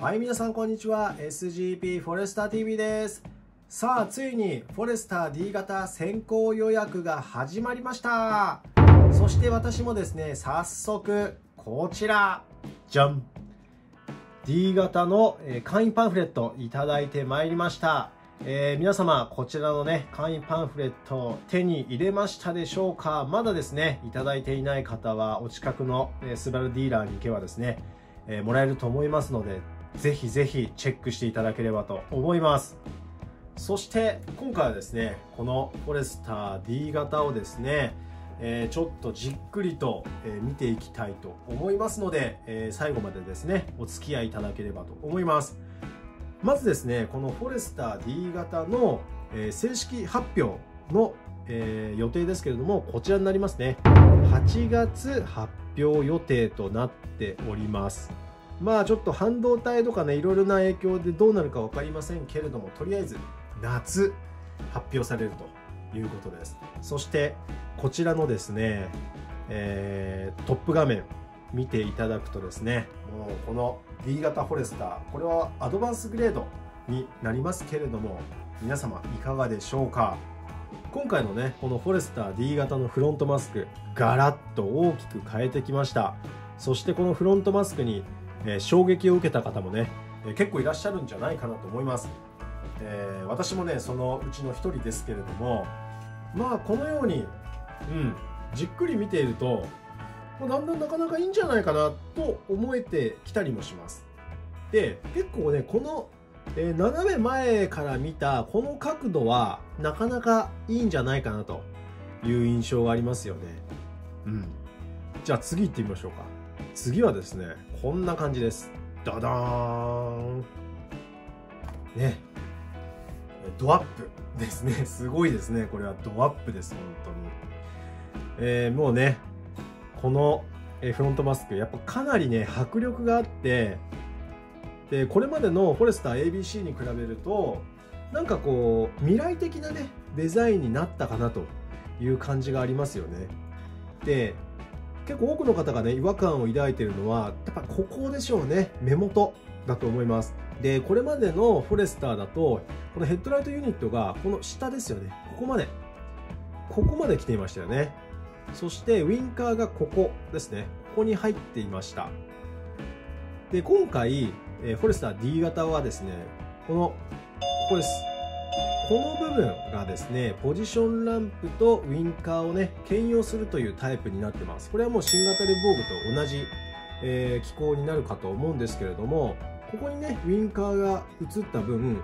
はい、皆さんこんにちは。SGP フォレスター TV です。さあ、ついにフォレスター D 型先行予約が始まりました。そして私もですね、早速、こちら、じゃん！ D 型の会員パンフレットいただいてまいりました。皆様、こちらのね、会員パンフレット手に入れましたでしょうか？まだですね、いただいていない方は、お近くのスバルディーラーに行けばですね、もらえると思いますので、ぜひぜひチェックしていただければと思います。そして今回はですね、このフォレスター D 型をですね、ちょっとじっくりと見ていきたいと思いますので、最後までですねお付き合いいただければと思います。まずですね、このフォレスター D 型の正式発表の予定ですけれども、こちらになりますね。8月発表予定となっております。まあちょっと半導体とかね、いろいろな影響でどうなるか分かりませんけれども、とりあえず夏発表されるということです。そしてこちらのですね、トップ画面見ていただくとですね、もうこの D 型フォレスター、これはアドバンスグレードになりますけれども、皆様いかがでしょうか？今回のね、このフォレスター D 型のフロントマスク、ガラッと大きく変えてきました。そしてこのフロントマスクに衝撃を受けた方もね、結構いらっしゃるんじゃないかなと思います。私もね、そのうちの一人ですけれども、まあこのように、じっくり見ていると、だんだんなかなかいいんじゃないかなと思えてきたりもします。で、結構ね、この、斜め前から見たこの角度はなかなかいいんじゃないかなという印象がありますよね。じゃあ次行ってみましょうか。次はですね、こんな感じです。ダダーン。ね。ドアップですね。すごいですね。これはドアップです、本当に。もうね、このフロントマスク、やっぱかなりね、迫力があって、で、これまでのフォレスター ABC に比べると、なんかこう、未来的なね、デザインになったかなという感じがありますよね。で、結構多くの方がね、違和感を抱いているのはやっぱここでしょうね。目元だと思います。で、これまでのフォレスターだと、このヘッドライトユニットがこの下ですよね。ここまで来ていましたよね。そしてウインカーがここですね。ここに入っていました。で、今回フォレスター D 型はですね、ここです。この部分がですね、ポジションランプとウインカーをね、兼用するというタイプになってます。これはもう新型レボーグと同じ、機構になるかと思うんですけれども、ここにね、ウインカーが映った分、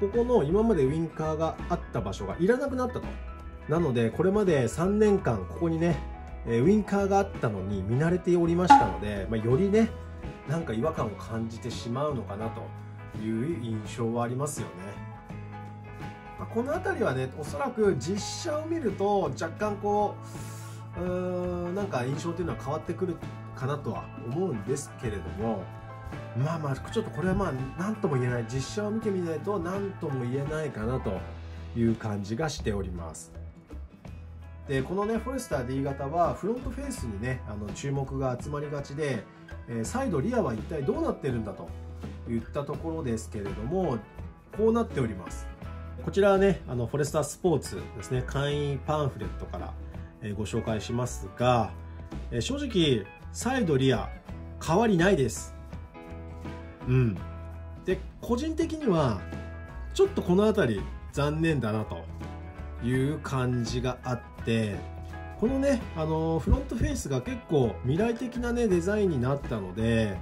ここの今までウインカーがあった場所がいらなくなったと。なので、これまで3年間ここにね、ウインカーがあったのに見慣れておりましたので、よりね、なんか違和感を感じてしまうのかなという印象はありますよね。この辺りはね、おそらく実車を見ると若干こう、なんか印象というのは変わってくるかなとは思うんですけれども、まあちょっとこれは何とも言えない、実車を見てみないと何とも言えないかなという感じがしております。で、このねフォレスター D 型はフロントフェイスにね、注目が集まりがちで、サイドリアは一体どうなってるんだといったところですけれども、こうなっております。こちらはね、フォレスタースポーツですね、会員パンフレットからご紹介しますが、正直、サイドリア、変わりないです。で、個人的には、ちょっとこの辺り、残念だなという感じがあって、このね、フロントフェイスが結構未来的なね、デザインになったので、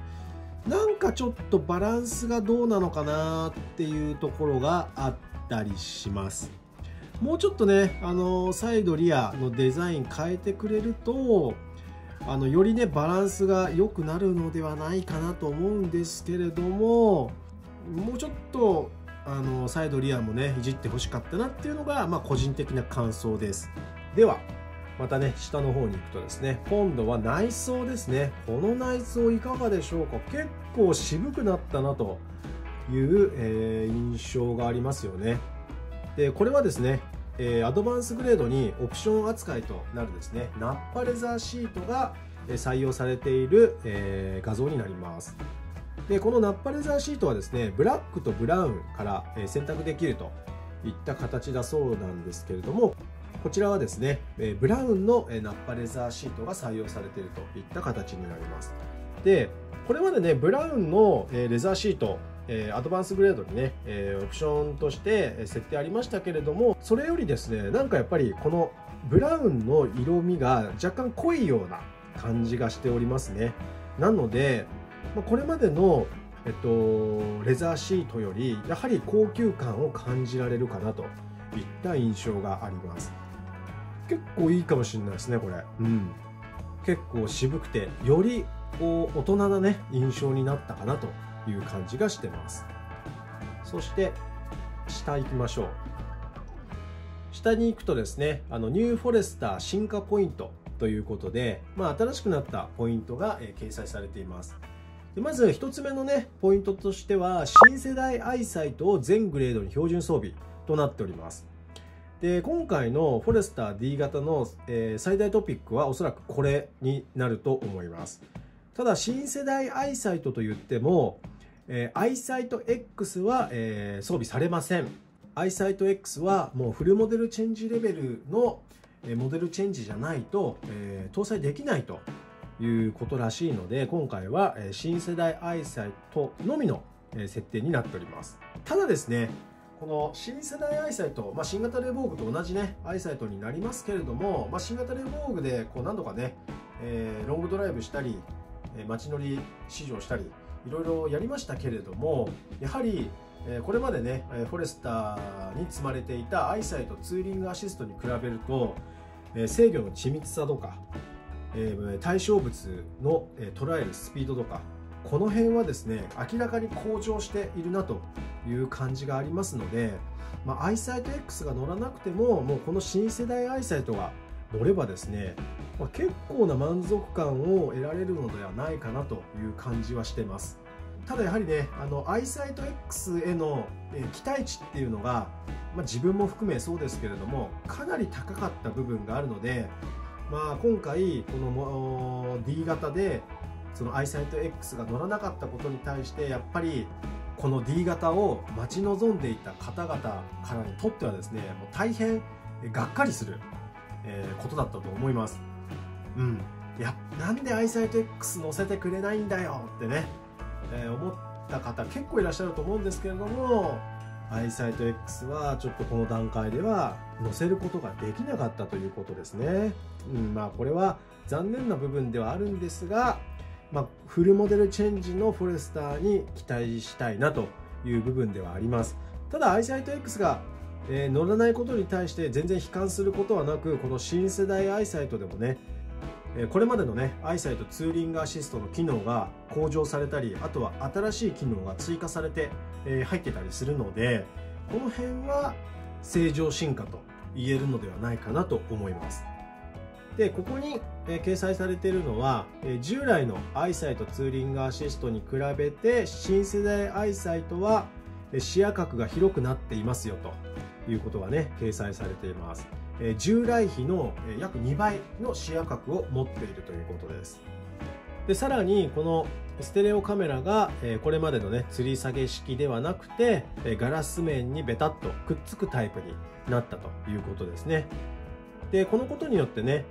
なんかちょっとバランスがどうなのかなっていうところがあって、もうちょっとね、サイドリアのデザイン変えてくれると、よりねバランスが良くなるのではないかなと思うんですけれども、もうちょっとサイドリアもねいじってほしかったなっていうのが、個人的な感想です。ではまたね、下の方に行くとですね、今度は内装ですね。この内装いかがでしょうか？結構渋くなったなという、印象がありますよね。で、これはですね、アドバンスグレードにオプション扱いとなるですね、ナッパレザーシートが採用されている、画像になります。でこのナッパレザーシートはですねブラックとブラウンから選択できるといった形だそうなんですけれども、こちらはですねブラウンのナッパレザーシートが採用されているといった形になります。でこれまでねブラウンのレザーシートアドバンスグレードにねオプションとして設定ありましたけれども、それよりですねなんかやっぱりこのブラウンの色味が若干濃いような感じがしておりますね。なのでこれまでのレザーシートよりやはり高級感を感じられるかなといった印象があります。結構いいかもしれないですねこれ、うん、結構渋くてよりこう大人なね印象になったかなという感じがしてます。そして下行きましょう。下に行くとですねニューフォレスター進化ポイントということで、新しくなったポイントが掲載されています。でまず1つ目のねポイントとしては新世代アイサイトを全グレードに標準装備となっております。で今回のフォレスター D 型の、最大トピックはおそらくこれになると思います。ただ新世代アイサイトといっても、アイサイト X は、装備されません。アイサイト X はもうフルモデルチェンジレベルのモデルチェンジじゃないと、搭載できないということらしいので、今回は新世代アイサイトのみの設定になっております。ただですねこの新世代アイサイト、新型レヴォーグと同じねアイサイトになりますけれども、新型レヴォーグでこう何度かね、ロングドライブしたり街乗り試乗したりいろいろやりましたけれども、やはりこれまでねフォレスターに積まれていたアイサイトツーリングアシストに比べると制御の緻密さとか対象物の捉えるスピードとかこの辺はですね明らかに向上しているなという感じがありますので、アイサイト X が乗らなくてももうこの新世代アイサイトが乗ればですね、結構な満足感を得られるのではないかなという感じはしてます。ただやはりねアイサイト X への期待値っていうのが、自分も含めそうですけれどもかなり高かった部分があるので、今回この D 型でそのアイサイト X が乗らなかったことに対してやっぱりこの D 型を待ち望んでいた方々からにとってはですねもう大変がっかりすることだったと思います。いやなんでアイサイト X 乗せてくれないんだよってね、思った方結構いらっしゃると思うんですけれども、アイサイト X はちょっとこの段階では載せることができなかったということですね。これは残念な部分ではあるんですが、フルモデルチェンジのフォレスターに期待したいなという部分ではあります。ただアイサイト X が乗らないことに対して全然悲観することはなく、この新世代アイサイトでもねこれまでのねアイサイトツーリングアシストの機能が向上されたり、あとは新しい機能が追加されて入ってたりするので、この辺は正常進化と言えるのではないかなと思います。でここに掲載されているのは従来のアイサイトツーリングアシストに比べて新世代アイサイトは視野角が広くなっていますよということがね掲載されています。従来比の約2倍の視野角を持っているということです。でさらにこのステレオカメラがこれまでのね吊り下げ式ではなくてガラス面にベタッとくっつくタイプになったということですね。でこのことによってね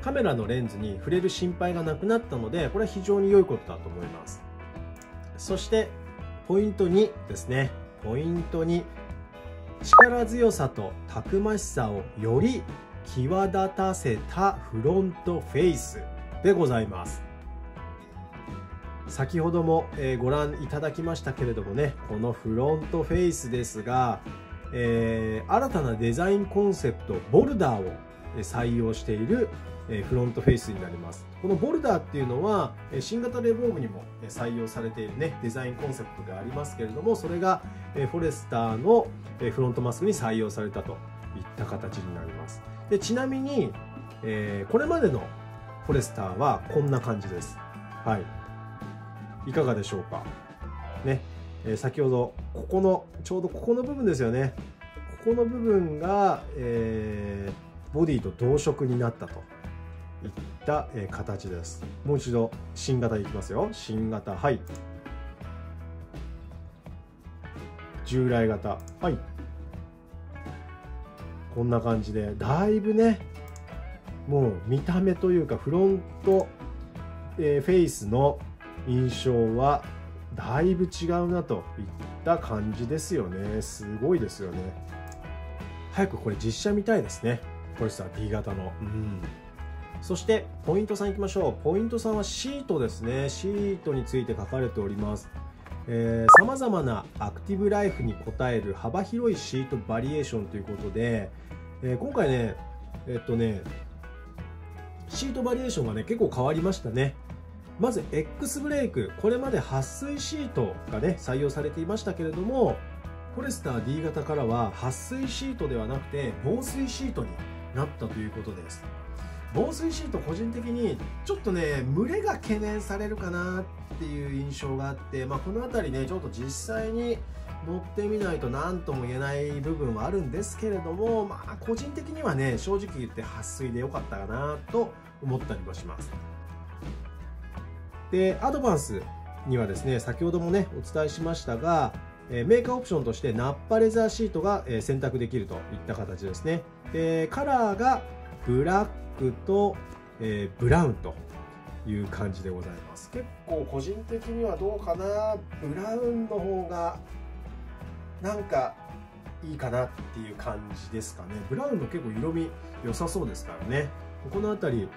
カメラのレンズに触れる心配がなくなったので、これは非常に良いことだと思います。そしてポイント2ですね。ポイント2、力強さとたくましさをより際立たせたフロントフェイスでございます。先ほどもご覧いただきましたけれどもね、このフロントフェイスですが、新たなデザインコンセプトボルダーを採用しているフロントフェイスになります。このボルダーっていうのは新型レヴォーグにも採用されているねデザインコンセプトでありますけれども、それがフォレスターのフロントマスクに採用されたといった形になります。でちなみに、これまでのフォレスターはこんな感じです。いかがでしょうかね。先ほどここのちょうどここの部分ですよね。ここの部分が、ボディと同色になったといった形です。もう一度新型いきますよ。新型、従来型、はい、こんな感じでだいぶね、もう見た目というかフロント、フェイスの印象はだいぶ違うなといった感じですよね。すごいですよね。早くこれ実写見たいですね、これさ D 型の、うん、そしてポイント3いきましょう。ポイント3はシートですね。シートについて書かれております。さまざまなアクティブライフに応える幅広いシートバリエーションということで、今回ねシートバリエーションがね結構変わりましたね。まず X ブレーク、これまで撥水シートがね採用されていましたけれども、フォレスター D 型からは撥水シートではなくて防水シートになったということです。防水シート、個人的にちょっとね蒸れが懸念されるかなっていう印象があって、まあ、この辺りねちょっと実際に乗ってみないと何とも言えない部分はあるんですけれども、まあ、個人的にはね正直言って撥水で良かったかなと思ったりもします。でアドバンスにはですね、先ほどもねお伝えしましたが、メーカーオプションとしてナッパレザーシートが選択できるといった形ですね。でカラーがブラックと、ブラウンという感じでございます。結構個人的にはどうかな、ブラウンの方がなんかいいかなっていう感じですかね。ブラウンの結構色味良さそうですからね、この辺り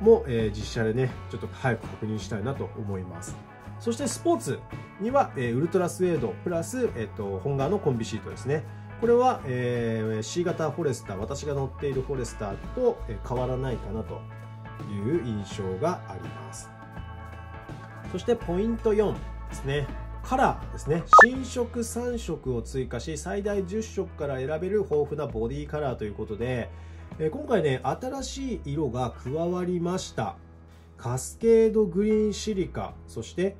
も、実写でねちょっと早く確認したいなと思います。そしてスポーツには、ウルトラスウェードプラス、本革のコンビシートですね。これは、C 型フォレスター、私が乗っているフォレスターと、変わらないかなという印象があります。そしてポイント4ですね、カラーですね。新色3色を追加し、最大10色から選べる豊富なボディカラーということで、今回ね新しい色が加わりました。カスケードグリーンシリカ、そして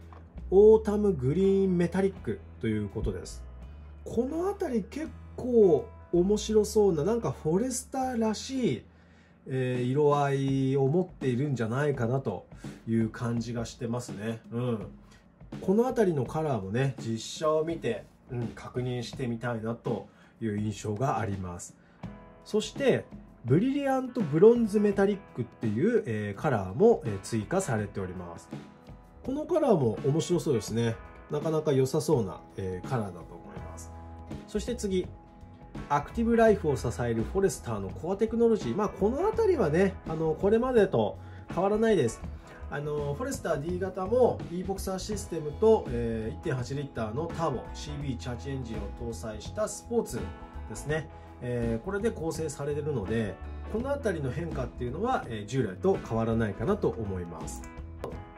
オータムグリーンメタリックということです。この辺り結構面白そうな、なんかフォレスターらしい色合いを持っているんじゃないかなという感じがしてますね。うん、この辺りのカラーもね実写を見て、確認してみたいなという印象があります。そしてブリリアントブロンズメタリックっていう、カラーも、追加されております。このカラーも面白そうですね。なかなか良さそうな、カラーだと思います。そして次、アクティブライフを支えるフォレスターのコアテクノロジー、まあ、この辺りはねこれまでと変わらないです。フォレスター D 型も e ボクサーシステムと、1.8 リッターのターボ CB チャージエンジンを搭載したスポーツですね。これで構成されるので、この辺りの変化っていうのは、従来と変わらないかなと思います。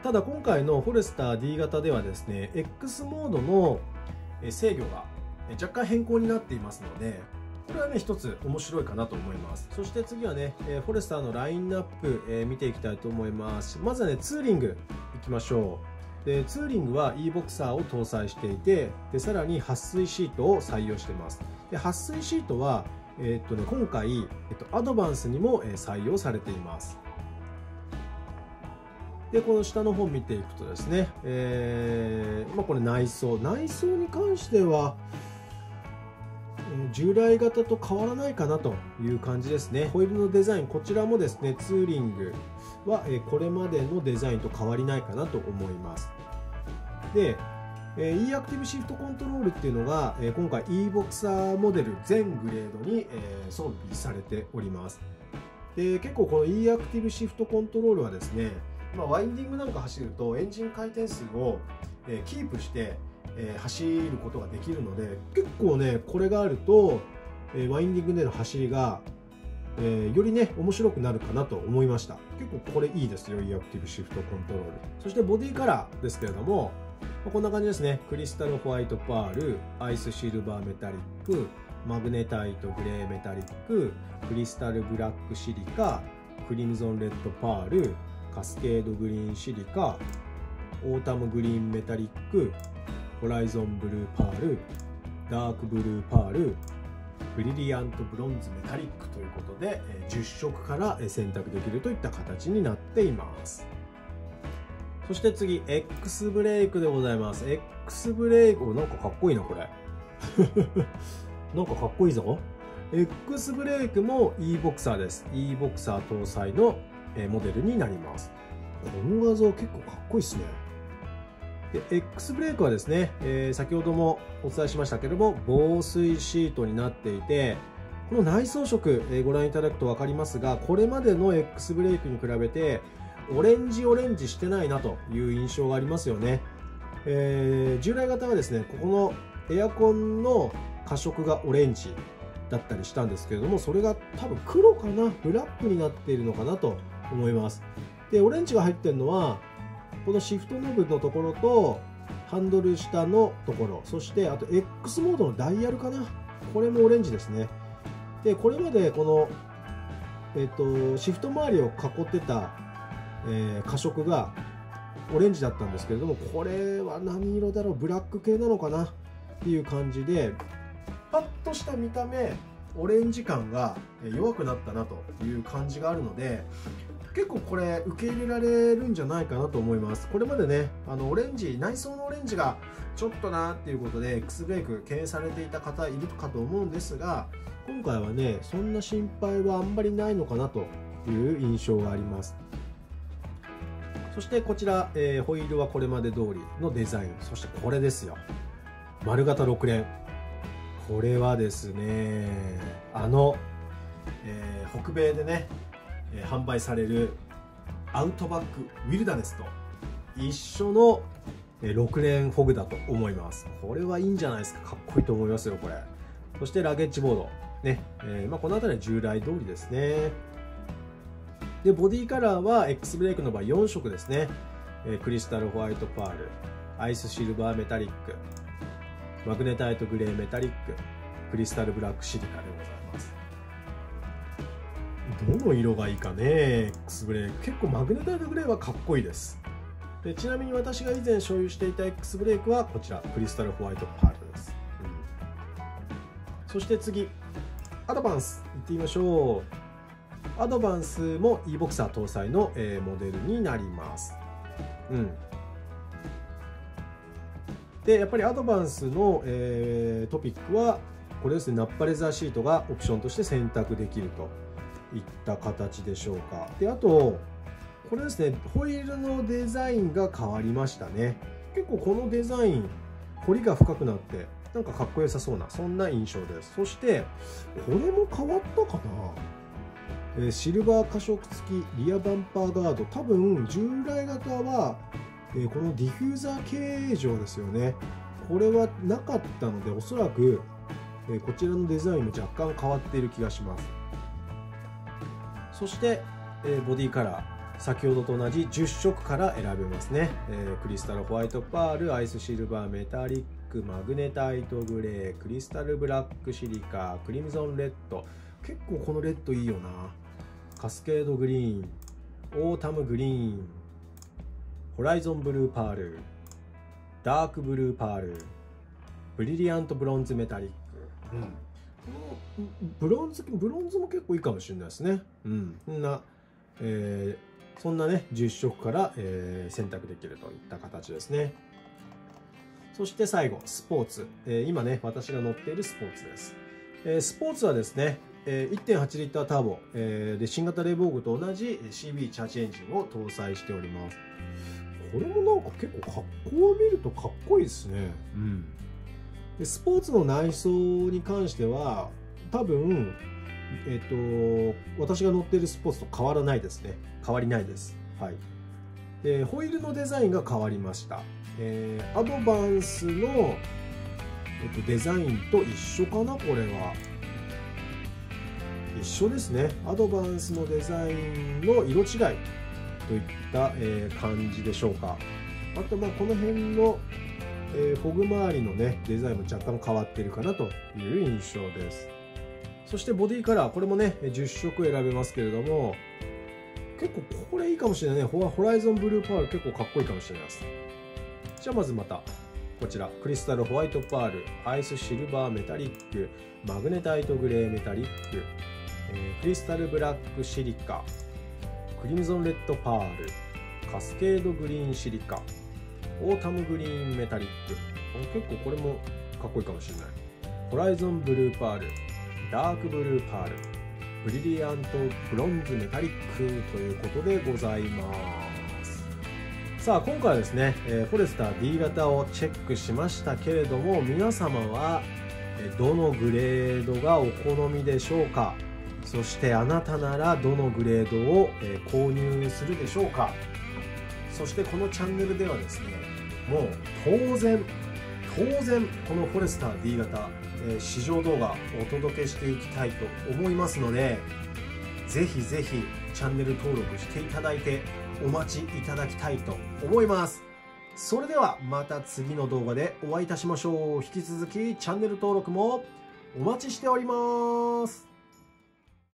ただ今回のフォレスター D 型ではですね X モードの制御が若干変更になっていますので、これはね一つ面白いかなと思います。そして次はねフォレスターのラインナップ、見ていきたいと思います。まずはねツーリングいきましょう。でツーリングは e ボクサーを搭載していて、でさらに撥水シートを採用しています。で撥水シートは、今回、アドバンスにも採用されています。でこの下の方見ていくとですね、これ内装に関しては従来型と変わらないかなという感じですね。ホイールのデザイン、こちらもですねツーリングはこれまでのデザインと変わりないかなと思います。でE アクティブシフトコントロールっていうのが今回 e ボクサーモデル全グレードに装備されております。で結構この E アクティブシフトコントロールはですね、ワインディングなんか走るとエンジン回転数をキープして走ることができるので、結構ねこれがあるとワインディングでの走りがよりね面白くなるかなと思いました。結構これいいですよ、 E アクティブシフトコントロール。そしてボディカラーですけれども、こんな感じですね。クリスタルホワイトパール、アイスシルバーメタリック、マグネタイトグレーメタリック、クリスタルブラックシリカ、クリムゾンレッドパール、カスケードグリーンシリカ、オータムグリーンメタリック、ホライゾンブルーパール、ダークブルーパール、ブリリアントブロンズメタリックということで10色から選択できるといった形になっています。そして次 X ブレークでございます。X ブレーク、なんかかっこいいなこれ。なんかかっこいいぞ。X ブレークも e ボクサーです。e ボクサー搭載のモデルになります。この画像結構かっこいいですね。で、X ブレークはですね、先ほどもお伝えしましたけれども、防水シートになっていて、この内装色、ご覧いただくと分かりますが、これまでの X ブレークに比べて、オレンジしてないなという印象がありますよね。従来型はですね、ここのエアコンの加色がオレンジだったりしたんですけれども、それが多分黒かな、ブラックになっているのかなと思います。で、オレンジが入っているのはこのシフトノブのところとハンドル下のところ、そしてあと X モードのダイヤルかな、これもオレンジですね。で、これまでこの、シフト周りを囲ってた、加色がオレンジだったんですけれども、これは何色だろう、ブラック系なのかなっていう感じで、パッとした見た目オレンジ感が弱くなったなという感じがあるので、結構これ受け入れられるんじゃないかなと思います。これまでね、オレンジ、内装のオレンジがちょっとなっていうことで X ブレーク敬遠されていた方いるかと思うんですが、今回はね、そんな心配はあんまりないのかなという印象があります。そしてこちら、ホイールはこれまで通りのデザイン、そしてこれですよ、丸型6連。これはですね、北米でね、販売されるアウトバックウィルダネスと一緒の6連フォグだと思います。これはいいんじゃないですか、かっこいいと思いますよこれ。そしてラゲッジボードね、この辺りは従来通りですね。で、ボディカラーは X ブレークの場合4色ですね。クリスタルホワイトパール、アイスシルバーメタリック、マグネタイトグレーメタリック、クリスタルブラックシリカでございます。どの色がいいかね、 X ブレーク。結構マグネタイトグレーはかっこいいです。で、ちなみに私が以前所有していた X ブレークはこちら、クリスタルホワイトパールです、そして次アドバンスいってみましょう。アドバンスも e ボクサー搭載の、モデルになります、で、やっぱりアドバンスの、トピックはこれですね、ナッパレザーシートがオプションとして選択できるといった形でしょうか。で、あとこれですね、ホイールのデザインが変わりましたね。結構このデザイン、彫りが深くなってなんかかっこよさそうな、そんな印象です。そしてこれも変わったかな、シルバー加色付きリアバンパーガード、多分従来型はこのディフューザー形状ですよね、これはなかったので、おそらくこちらのデザインも若干変わっている気がします。そしてボディカラー、先ほどと同じ10色から選べますね。クリスタルホワイトパール、アイスシルバーメタリック、マグネタイトグレー、クリスタルブラックシリカ、クリムゾンレッド、結構このレッドいいよな、カスケードグリーン、オータムグリーン、ホライゾンブルーパール、ダークブルーパール、ブリリアントブロンズメタリック、ブロンズも結構いいかもしれないですね。そんなね、10色から、選択できるといった形ですね。そして最後スポーツ、今ね私が乗っているスポーツです、スポーツはですね、1.8 リッターターボ、で新型冷房具と同じ CB チャージエンジンを搭載しております。これもなんか結構格好を見るとかっこいいですね、でスポーツの内装に関しては多分、私が乗っているスポーツと変わらないですね。変わりないです、でホイールのデザインが変わりました、アドバンスの、デザインと一緒かな、これは一緒ですね。アドバンスのデザインの色違いといった感じでしょうか。あとまあこの辺のフォグ周りのねデザインも若干変わってるかなという印象です。そしてボディカラー、これもね10色選べますけれども、結構これいいかもしれないね。ホライゾンブルーパール結構かっこいいかもしれないです。じゃあまずまたこちら、クリスタルホワイトパール、アイスシルバーメタリック、マグネタイトグレーメタリック、クリスタルブラックシリカ、クリムゾンレッドパール、カスケードグリーンシリカ、オータムグリーンメタリック、結構これもかっこいいかもしれない。ホライゾンブルーパール、ダークブルーパール、ブリリアントブロンズメタリックということでございます。さあ今回はですね、フォレスター D 型をチェックしましたけれども、皆様はどのグレードがお好みでしょうか。そしてあなたならどのグレードを購入するでしょうか。そしてこのチャンネルではですね、もう当然このフォレスター D 型試乗動画お届けしていきたいと思いますので、ぜひぜひチャンネル登録していただいてお待ちいただきたいと思います。それではまた次の動画でお会いいたしましょう。引き続きチャンネル登録もお待ちしております。